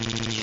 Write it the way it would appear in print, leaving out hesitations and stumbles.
Music.